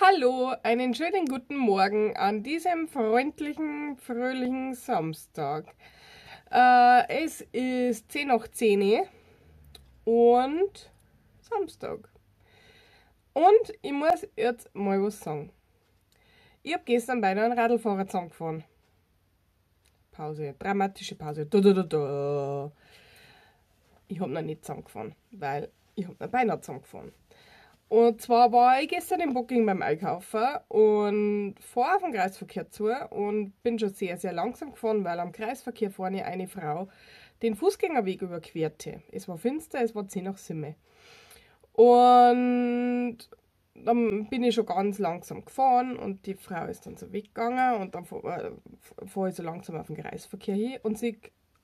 Hallo, einen schönen guten Morgen an diesem freundlichen, fröhlichen Samstag. Es ist 10:10 und Samstag. Und ich muss jetzt mal was sagen. Ich habe gestern beinahe einen Radlfahrer zusammengefahren. Pause, dramatische Pause. Ich habe noch nicht zusammengefahren, weil ich habe noch beinahe zusammengefahren. Und zwar war ich gestern in Bocking beim Einkaufen und fahre auf den Kreisverkehr zu und bin schon sehr, sehr langsam gefahren, weil am Kreisverkehr vorne eine Frau den Fußgängerweg überquerte. Es war finster, es war 10:10. Und dann bin ich schon ganz langsam gefahren und die Frau ist dann so weggegangen und dann fahre ich so langsam auf den Kreisverkehr hin und sie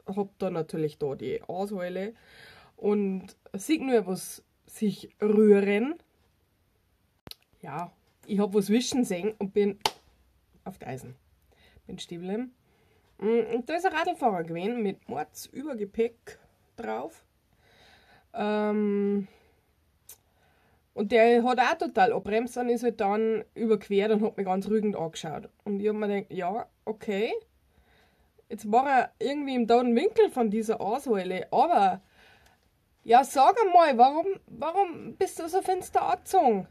hat da natürlich da die Ausheule und sieht nur, was sich rühren. Ja, ich habe was wischen sehen und bin auf der Eisen. Bin stehen geblieben. Und da ist ein Radlfahrer gewesen mit Mordsübergepäck drauf. Und der hat auch total abbremst und ist halt dann überquert und hat mich ganz rügend angeschaut. Und ich habe mir gedacht, ja, okay. Jetzt war er irgendwie im toten Winkel von dieser Ausheule, aber ja, sag einmal, warum bist du so finster angezogen?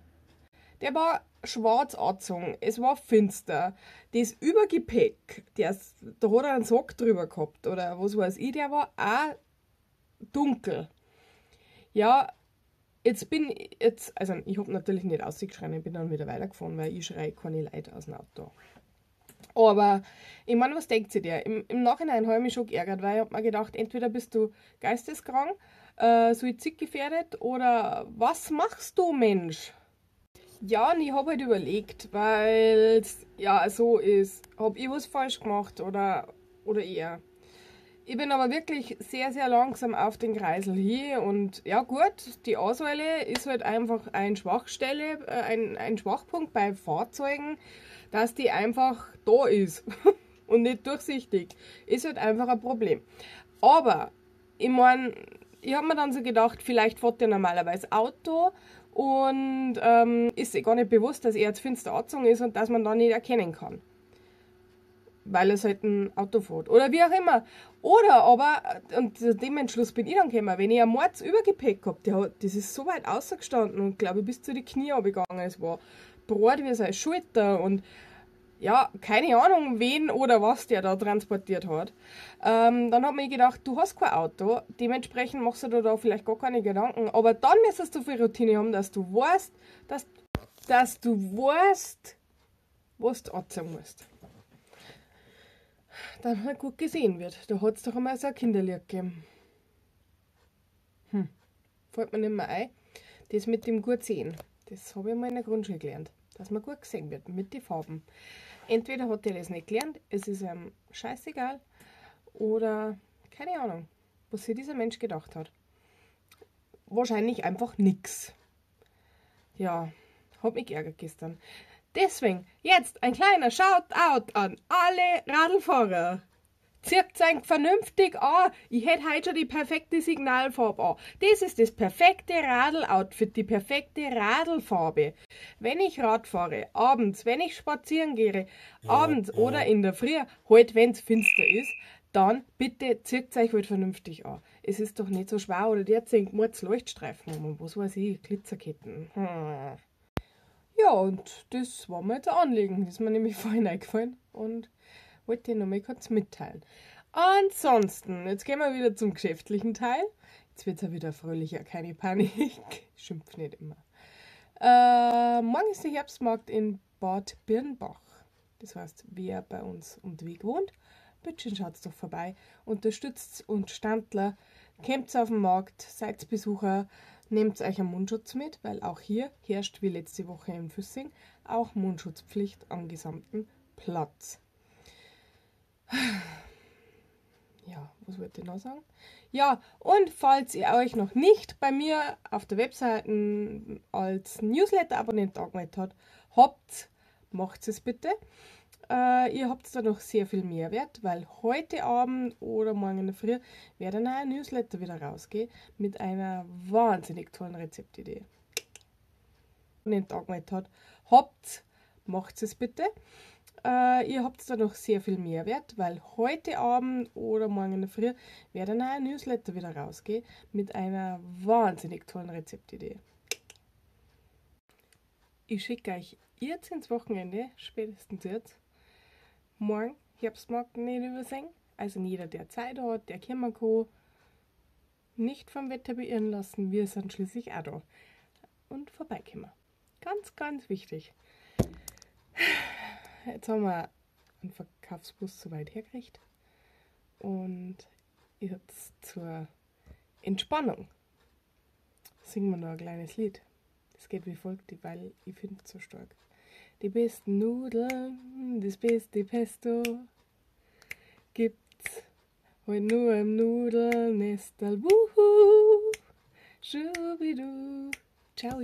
Der war schwarz angezogen, es war finster. Das Übergepäck, da hat er einen Sack drüber gehabt oder was weiß ich, der war auch dunkel. Ja, also ich habe natürlich nicht ausgeschrien, ich bin dann wieder weitergefahren, weil ich schreie keine Leute aus dem Auto. Aber ich meine, was denkt sich der? Im Nachhinein habe ich mich schon geärgert, weil ich habe mir gedacht, entweder bist du geisteskrank, suizidgefährdet oder was machst du, Mensch? Ja, und ich habe halt überlegt, weil es ja so ist, habe ich was falsch gemacht oder eher. Ich bin aber wirklich sehr, sehr langsam auf den Kreisel hier und ja gut, die Auswahl ist halt einfach ein Schwachpunkt bei Fahrzeugen, dass die einfach da ist und nicht durchsichtig. Ist halt einfach ein Problem. Aber ich meine, ich habe mir dann so gedacht, vielleicht fährt der normalerweise Auto und ist sich gar nicht bewusst, dass er jetzt finster angezogen ist und dass man da nicht erkennen kann. Weil er halt ein Auto fährt. Oder wie auch immer. Oder aber, und zu dem Entschluss bin ich dann gekommen, wenn ich ein Mordsübergepäck habe, das ist so weit rausgestanden und glaube ich bis zu die Knie runtergegangen. Es war breit wie seine Schulter und ja, keine Ahnung, wen oder was der da transportiert hat. Dann hat mir gedacht, du hast kein Auto, dementsprechend machst du dir da vielleicht gar keine Gedanken. Aber dann müsstest du viel Routine haben, dass du weißt, was du anziehen musst. Dann halt gut gesehen wird. Da hat es doch einmal so ein Kinderlied gegeben. Fällt mir nicht mehr ein. Das mit dem gut sehen, das habe ich mal in der Grundschule gelernt. Dass man gut gesehen wird mit den Farben. Entweder hat er das nicht gelernt, es ist einem scheißegal, oder keine Ahnung, was sich dieser Mensch gedacht hat. Wahrscheinlich einfach nichts. Ja, hat mich geärgert gestern. Deswegen jetzt ein kleiner Shoutout an alle Radlfahrer. Zirkt euch vernünftig an. Ich hätte heute schon die perfekte Signalfarbe an. Das ist das perfekte Radl-Outfit, die perfekte Radlfarbe. Wenn ich Rad fahre, abends, wenn ich spazieren gehe, abends oder in der Früh, halt wenn es finster ist, dann bitte zirkt euch halt vernünftig an. Es ist doch nicht so schwer oder der zieht Mords Leuchtstreifen um und was weiß ich, Glitzerketten. Ja, und das war mir jetzt ein Anliegen. Das ist mir nämlich vorhin eingefallen und wollte ich noch mal kurz mitteilen. Ansonsten, jetzt gehen wir wieder zum geschäftlichen Teil. Jetzt wird es ja wieder fröhlicher, keine Panik. Schimpf nicht immer. Morgen ist der Herbstmarkt in Bad Birnbach. Das heißt, wer bei uns um den Weg wohnt, bitte schön schaut doch vorbei. Unterstützt uns Standler, kommt auf den Markt, seid Besucher, nehmt euch einen Mundschutz mit, weil auch hier herrscht wie letzte Woche in Füssing auch Mundschutzpflicht am gesamten Platz. Ja, was wollte ich noch sagen? Ja, und falls ihr euch noch nicht bei mir auf der Webseite als Newsletter-Abonnent angemeldet habt, macht es bitte. Ihr habt da noch sehr viel Mehrwert, weil heute Abend oder morgen in der Früh wird ein neuer Newsletter wieder rausgehen mit einer wahnsinnig tollen Rezeptidee. in den Tag gemacht habt, macht es bitte. Ihr habt da noch sehr viel Mehrwert, weil heute Abend oder morgen in der Früh wird ein neuer Newsletter wieder rausgehen mit einer wahnsinnig tollen Rezeptidee. Ich schicke euch jetzt ins Wochenende, spätestens jetzt, morgen Herbstmarkt nicht übersehen. Also jeder, der Zeit hat, der kann man nicht vom Wetter beirren lassen, wir sind schließlich auch da und vorbeikommen. Ganz, ganz wichtig. Jetzt haben wir einen Verkaufsbus so weit hergekriegt und jetzt zur Entspannung singen wir noch ein kleines Lied. Es geht wie folgt, weil ich finde es so stark. Die besten Nudeln, das beste Pesto gibt's heute nur im Nudelnesterl. Wuhu, schubidu, ciao.